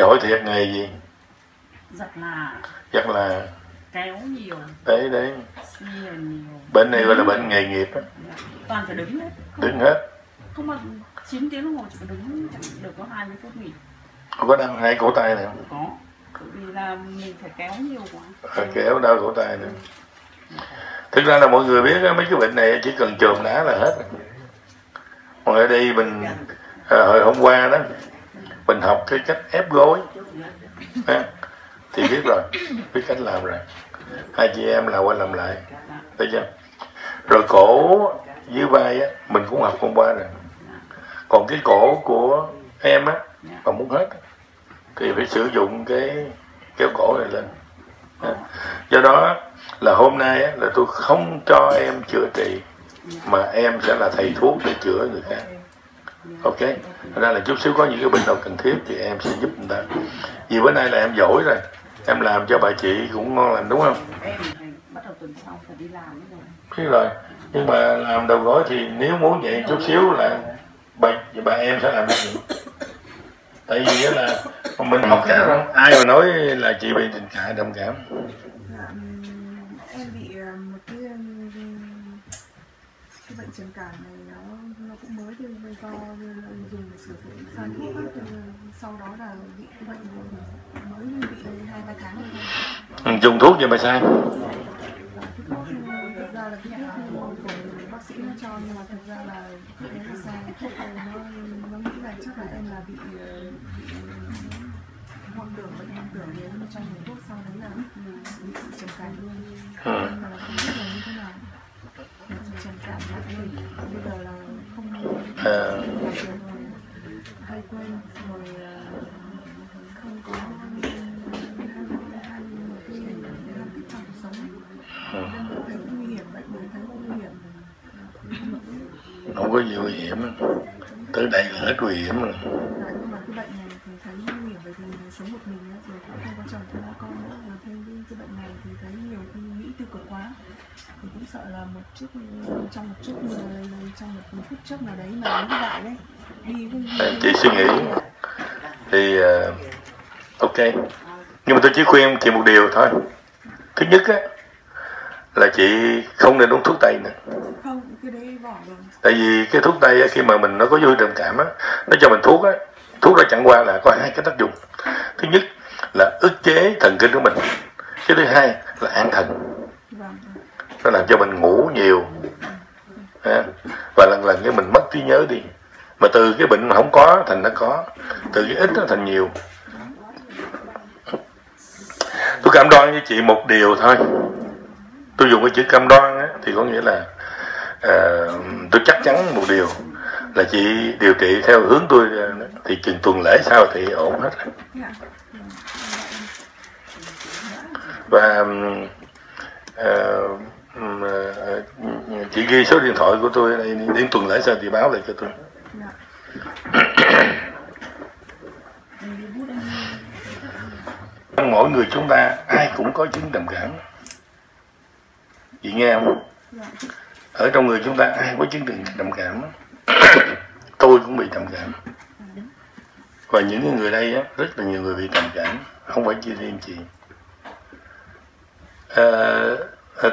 Giỏi thiệt nghề gì? Giặt là kéo nhiều. Đấy. Bệnh này gọi là bệnh nghề nghiệp á. Toàn phải đứng hết. Đứng hết. Không mà 9 tiếng đồng hồ chỉ có đứng chẳng được có 20 phút nghỉ. Cô có đau hai cổ tay này không? Có. Vì là mình phải kéo nhiều quá. Kéo đau cổ tay nữa. Thực ra là mọi người biết mấy cái bệnh này chỉ cần chườm đá là hết. Còn ở đây mình hồi hôm qua đó mình học cái cách ép gối thì biết rồi, biết cách làm rồi. Hai chị em là qua làm lại, thấy chưa? Rồi cổ dưới vai á mình cũng học hôm qua rồi. Còn cái cổ của em á mà muốn hết thì phải sử dụng cái kéo cổ này lên. Do đó là hôm nay á, là tôi không cho em chữa trị mà em sẽ là thầy thuốc để chữa người khác. Ok, thật ra là chút xíu có những cái bệnh nào cần thiết thì em sẽ giúp người ta. Vì bữa nay là em giỏi rồi, em làm cho bà chị cũng ngon lành đúng không? Em bắt đầu tuần sau phải đi làm rồi. Nhưng mà làm đầu gối thì nếu muốn vậy chút xíu là bà em sẽ làm gì? Tại vì là mình học cả rồi, ai mà nói là chị bị tình trạng đồng cảm. Em bị một cái bệnh trầm cảm này nó cũng mới thì bây giờ dùng sử dụng sang thuốc thì sau đó là bị bệnh mới bị 2-3 tháng rồi. Dùng thuốc gì mà sai? Thực ra là cái thuốc của bác sĩ nó cho nhưng mà thực ra là nó sai thuốc này nó nghĩ là chắc là em là bị hoang tưởng, bệnh hoang tưởng nếu mà cho người thuốc sau đấy là bị trầm cảm luôn. Nhưng mà không biết là như thế nào. Trầm cảm lại bây giờ là không hay quên rồi không có không có nhiều nguy hiểm, tới đây là hết nguy hiểm rồi. Nhưng mà cái bệnh này thì thấy nguy hiểm bởi vì sống một mình rồi cũng không có chồng không có con nữa, rồi thêm cái bệnh này thì thấy nhiều khi nghĩ tiêu cực quá, thì cũng sợ là trong một phút chốc nào đấy mà nó dại đấy đi cũng chị suy nghĩ thì ok. Nhưng mà tôi chỉ khuyên chị một điều thôi. Thứ nhất á là chị không nên uống thuốc tây nữa. Không, cái đấy bỏ rồi. Tại vì cái thuốc tây á, khi mà mình nó có dư trầm cảm á, nó cho mình thuốc á, thuốc đó chẳng qua là có hai cái tác dụng. Thứ nhất là ức chế thần kinh của mình. Cái thứ hai là an thần. Nó làm cho mình ngủ nhiều. Và lần cái mình mất trí nhớ đi. Mà từ cái bệnh mà không có thành nó có, từ cái ít nó thành nhiều. Tôi cam đoan với chị một điều thôi. Tôi dùng cái chữ cam đoan á, thì có nghĩa là tôi chắc chắn một điều là chị điều trị theo hướng tôi thì chừng tuần lễ sau thì ổn hết. Và chị ghi số điện thoại của tôi đây, đến tuần lễ sau thì báo lại cho tôi. Mỗi người chúng ta ai cũng có chứng trầm cảm. Chị nghe không? Ở trong người chúng ta ai có chứng trầm cảm. Tôi cũng bị trầm cảm. Và những người đây á, rất là nhiều người bị trầm cảm, không phải chỉ riêng chị.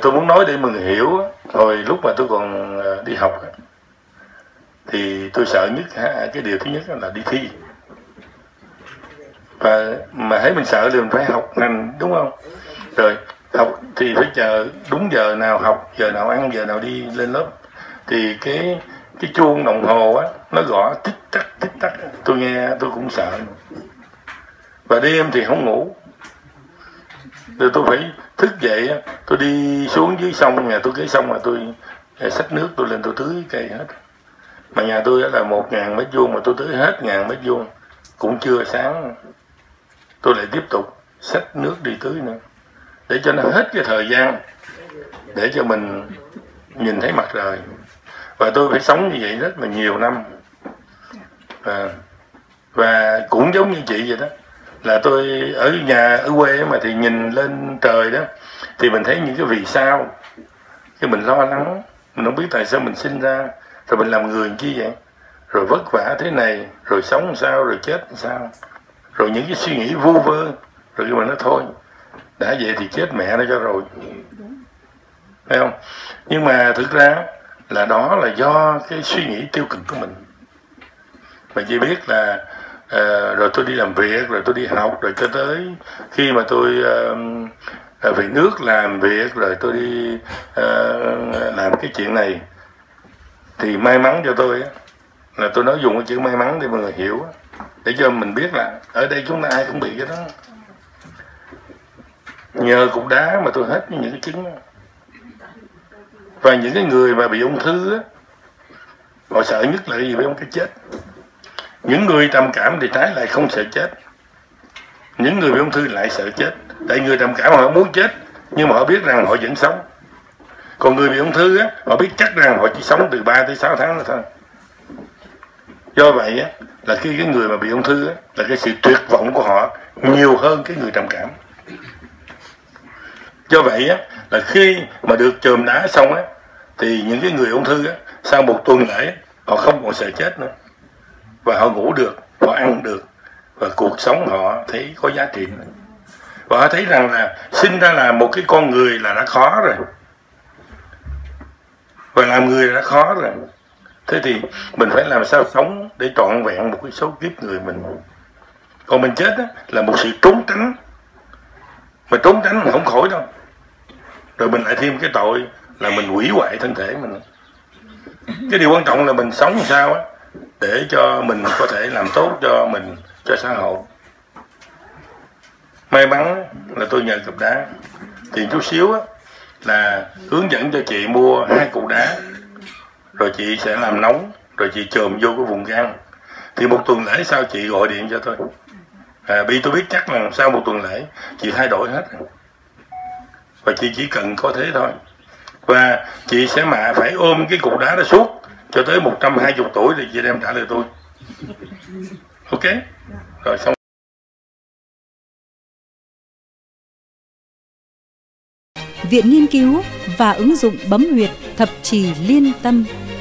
Tôi muốn nói để mọi người hiểu, hồi lúc mà tôi còn đi học thì tôi sợ nhất, cái điều thứ nhất là đi thi. Và mà thấy mình sợ thì mình phải học ngành đúng không? Rồi học thì phải chờ đúng giờ nào học, giờ nào ăn, giờ nào đi lên lớp. Thì cái chuông đồng hồ á, nó gõ tích tắc, tôi nghe tôi cũng sợ. Và đêm thì không ngủ. Rồi tôi phải thức dậy á, tôi đi xuống dưới sông, nhà tôi cái sông mà tôi xách nước tôi lên tôi tưới cây hết. Mà nhà tôi là 1000 mét vuông mà tôi tưới hết 1000 mét vuông. Cũng chưa sáng, tôi lại tiếp tục xách nước đi tưới nữa. Để cho nó hết cái thời gian, để cho mình nhìn thấy mặt trời. Và tôi phải sống như vậy rất là nhiều năm. Và cũng giống như chị vậy đó. Là tôi ở nhà, ở quê mà thì nhìn lên trời đó, thì mình thấy những cái vì sao. Cái mình lo lắng, mình không biết tại sao mình sinh ra, rồi mình làm người như vậy. Rồi vất vả thế này, rồi sống sao, rồi chết sao. rồi những cái suy nghĩ vô vơ. Rồi mà nó thôi, đã vậy thì chết mẹ nó cho rồi, phải không? Nhưng mà thực ra là đó là do cái suy nghĩ tiêu cực của mình. Mình chỉ biết là rồi tôi đi làm việc, rồi tôi đi học, rồi cho tới khi mà tôi về nước làm việc, rồi tôi đi làm cái chuyện này. Thì may mắn cho tôi là tôi nói dùng cái chữ may mắn để mọi người hiểu, để cho mình biết là ở đây chúng ta ai cũng bị cái đó. Nhờ cục đá mà tôi hết những cái chứng đó. Và những cái người mà bị ung thư họ sợ nhất là gì với ông? Cái chết. Những người trầm cảm thì trái lại không sợ chết. Những người bị ung thư lại sợ chết. Tại người trầm cảm họ muốn chết, nhưng mà họ biết rằng họ vẫn sống. Còn người bị ung thư họ biết chắc rằng họ chỉ sống từ 3 tới 6 tháng nữa thôi. Do vậy là khi cái người mà bị ung thư là cái sự tuyệt vọng của họ nhiều hơn cái người trầm cảm. Do vậy là khi mà được chườm đá xong thì những cái người ung thư sau một tuần lễ họ không còn sợ chết nữa. Và họ ngủ được, họ ăn được, và cuộc sống họ thấy có giá trị. Và họ thấy rằng là sinh ra là một cái con người là đã khó rồi, và làm người là đã khó rồi. Thế thì mình phải làm sao sống để trọn vẹn một cái số kiếp người mình. Còn mình chết là một sự trốn tránh. Mà trốn tránh mình không khỏi đâu. Rồi mình lại thêm cái tội là mình hủy hoại thân thể mình. Cái điều quan trọng là mình sống sao để cho mình có thể làm tốt cho mình, cho xã hội. May mắn là tôi nhờ cục đá. Thì chút xíu là hướng dẫn cho chị mua 2 cục đá, rồi chị sẽ làm nóng, rồi chị chườm vô cái vùng gan. Thì một tuần lễ sau chị gọi điện cho tôi. Vì tôi biết chắc là sau một tuần lễ chị thay đổi hết. Và chị chỉ cần có thế thôi. Và chị sẽ mà phải ôm cái cục đá đó suốt cho tới 120 tuổi thì chị đem trả lời tôi. Ok? Rồi xong. Viện Nghiên cứu và Ứng dụng Bấm huyệt Thập Trì Liên Tâm.